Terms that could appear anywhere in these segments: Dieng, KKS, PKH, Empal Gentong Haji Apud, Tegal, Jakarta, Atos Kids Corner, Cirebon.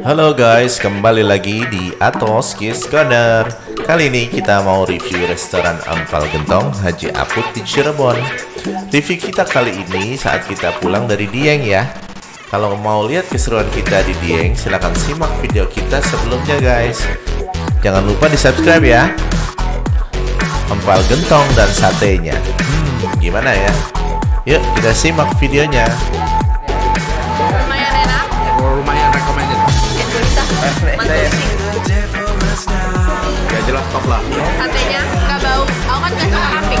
Halo guys, kembali lagi di Atos Kids Corner. Kali ini kita mau review restoran Empal Gentong Haji Apud di Cirebon. Review kita kali ini saat kita pulang dari Dieng ya. Kalau mau lihat keseruan kita di Dieng, silahkan simak video kita sebelumnya guys. Jangan lupa di subscribe ya. Empal gentong dan satenya, gimana ya? Yuk kita simak videonya. Ya jelas top lah. Satenya nggak bau, aku kan nggak suka kambing.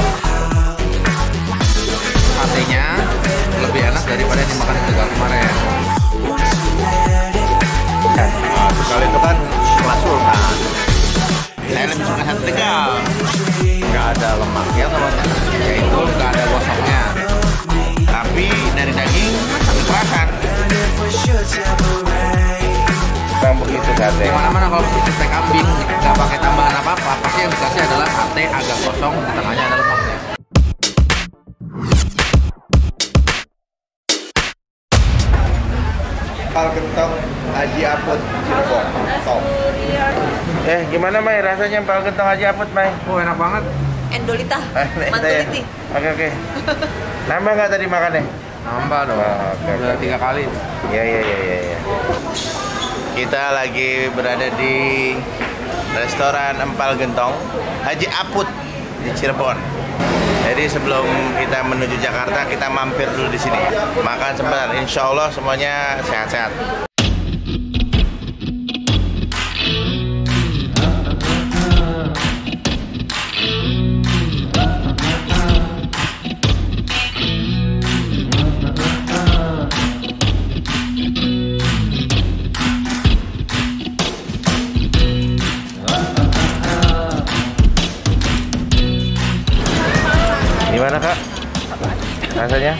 Satenya lebih enak daripada yang dimakan di Tegal kemarin. Tegal itu kan langsung kan. Saya lebih suka sate Tegal. Nggak ada lemaknya, yaitu nggak ada gosongnya. Tapi dari daging lebih kerasan. Begitu sate. Mana-mana kalau sate kambing nggak pakai tambahan apa-apa, pasti yang dikasih adalah sate agak kosong, di tengahnya ada lemaknya. Empal Gentong Haji Apud Cirebon. Top. Gimana Mai rasanya Empal Gentong Haji Apud Mai? Oh, enak banget. Endolita. Mantuliti. Oke. Nambah nggak tadi makannya? Nambah dong. Udah 3 kali. Iya. Kita lagi berada di restoran Empal Gentong Haji Apud di Cirebon. Jadi sebelum kita menuju Jakarta, kita mampir dulu di sini. Makan sebentar, insya Allah semuanya sehat-sehat. Gimana kak rasanya?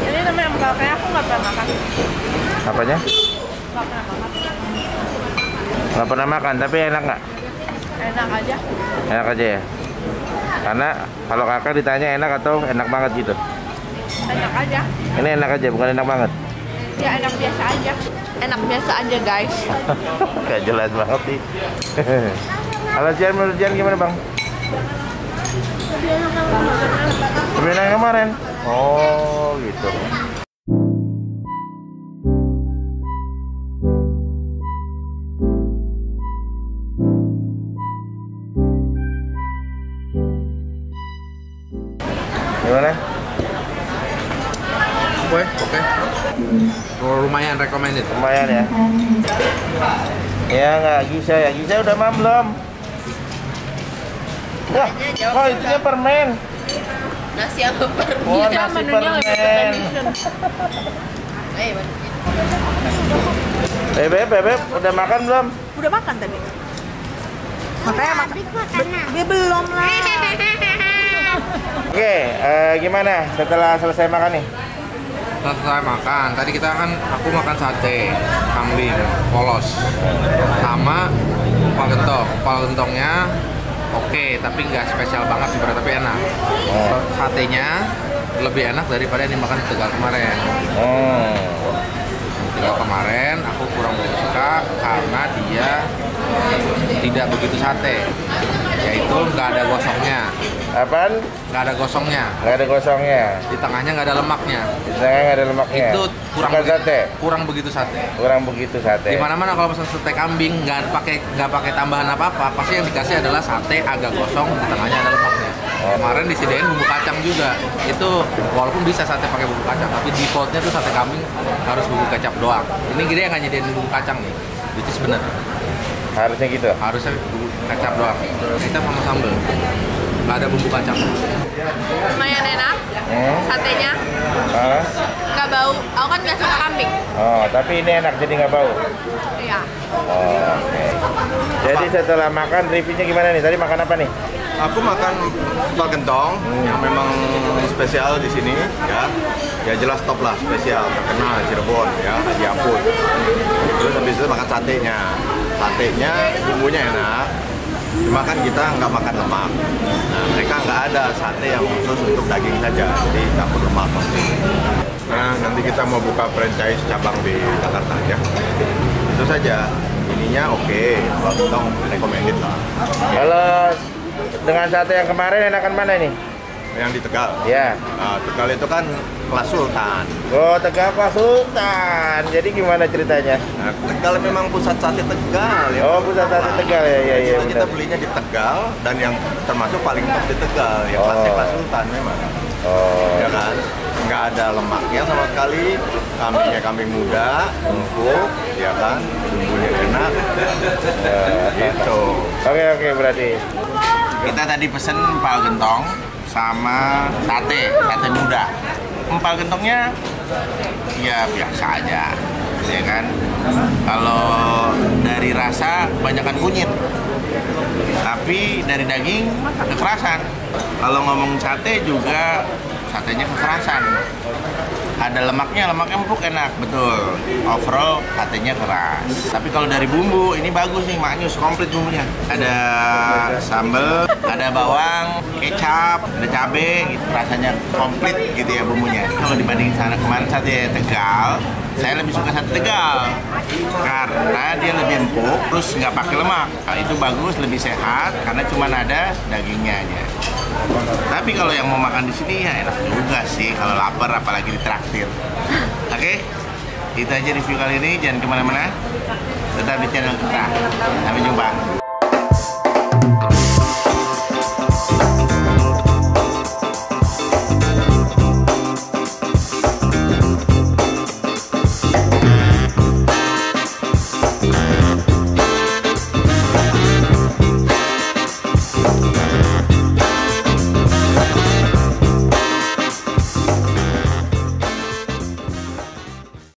Ini namanya empal, kayak aku nggak pernah makan. Apanya? Nggak pernah makan, tapi enak nggak? Enak aja ya? Karena kalau kakak ditanya enak atau enak banget gitu? Enak aja. Ini enak aja, bukan enak banget? Ya enak biasa aja. Enak biasa aja guys. Gak jelas banget nih. Kalau Jian, menurut Jian gimana bang? Sebenarnya kemarin. Oh, gitu. Gimana? Oke. Lumayan recommended. Lumayan ya. Ya nggak Gisa ya. Gisa udah mam belum? Wah, itunya permen. Nasi apa permen? Oh, nasi permen. Beb, udah makan belum? Udah makan tadi. Makanya makan. Dia belum lah. Oke, gimana setelah selesai makan nih? Setelah makan, tadi kita kan aku makan sate kambing polos sama empal gentong. Empal gentongnya oke, tapi nggak spesial banget sih, tapi enak. Satenya lebih enak daripada yang dimakan di Tegal kemarin. Tegal kemarin aku kurang begitu suka karena dia tidak begitu sate. Yaitu nggak ada gosongnya. Apaan? Nggak ada gosongnya. Di tengahnya nggak ada lemaknya. Itu kurang begitu sate. Di mana-mana kalau pesan sate kambing nggak pakai tambahan apa-apa, pasti yang dikasih adalah sate agak gosong, di tengahnya ada lemaknya. Kemarin disediain bumbu kacang juga. Itu walaupun bisa sate pakai bumbu kacang, tapi defaultnya tuh sate kambing harus bumbu kecap doang. Ini dia yang nggak nyediain bumbu kacang nih. Itu sebenarnya harusnya gitu. Harusnya bumbu kacang doang. Kita sama sambal. Nggak ada bumbu kacang. Lumayan enak. Satenya. Nggak bau. Aku kan nggak suka kambing. Oh, tapi ini enak jadi nggak bau. Iya. Oke. Jadi setelah makan reviewnya gimana nih? Tadi makan apa nih? Aku makan empal gentong yang memang spesial di sini ya. Ya jelas top lah, spesial terkenal Cirebon ya, Haji Apud. Terus habis itu makan satenya. Satenya bumbunya enak. Cuma kan kita nggak makan lemak. Nah, mereka nggak ada sate yang khusus untuk daging saja, jadi campur lemak pasti. Nah, nanti kita mau buka franchise cabang di Jakarta ya. saja, ininya oke, Empal Gentong recommended lah. Kalau dengan sate yang kemarin enakan mana ini? Yang di Tegal. Ya. Nah, Tegal itu kan kelas Sultan. Oh, Tegal kelas Sultan. Jadi gimana ceritanya? Nah, Tegal memang pusat sate Tegal. Ya. Oh, pusat sate Tegal ya, ya, ya. Kita belinya di Tegal dan yang termasuk paling top di Tegal, yang kelasnya kelas Sultan memang. Oh. Ya kan? Nggak ada lemaknya sama sekali. Kambingnya kambing muda, empuk, ya kan? Bumbunya enak. Ya, gitu. Oke, oke, berarti kita tadi pesen Empal Gentong sama sate muda. Empal Gentongnya ya biasa aja, ya kan. Kalau dari rasa kebanyakan kunyit, tapi dari daging kekerasan. Kalau ngomong sate juga satenya kekerasan. Ada lemaknya empuk, enak, betul. Overall katanya keras. Tapi kalau dari bumbu ini bagus nih, maknyus, komplit bumbunya. Ada sambal, ada bawang, kecap, ada cabe, gitu. Rasanya komplit gitu ya bumbunya. Kalau dibandingin sana kemarin sate Tegal, saya lebih suka sate Tegal karena dia lebih empuk, terus nggak pakai lemak. Nah, itu bagus, lebih sehat karena cuma ada dagingnya aja. Tapi kalau yang mau makan di sini ya enak juga sih kalau lapar, apalagi ditraktir. Oke, itu aja review kali ini. Jangan kemana-mana, tetap di channel kita. Sampai jumpa.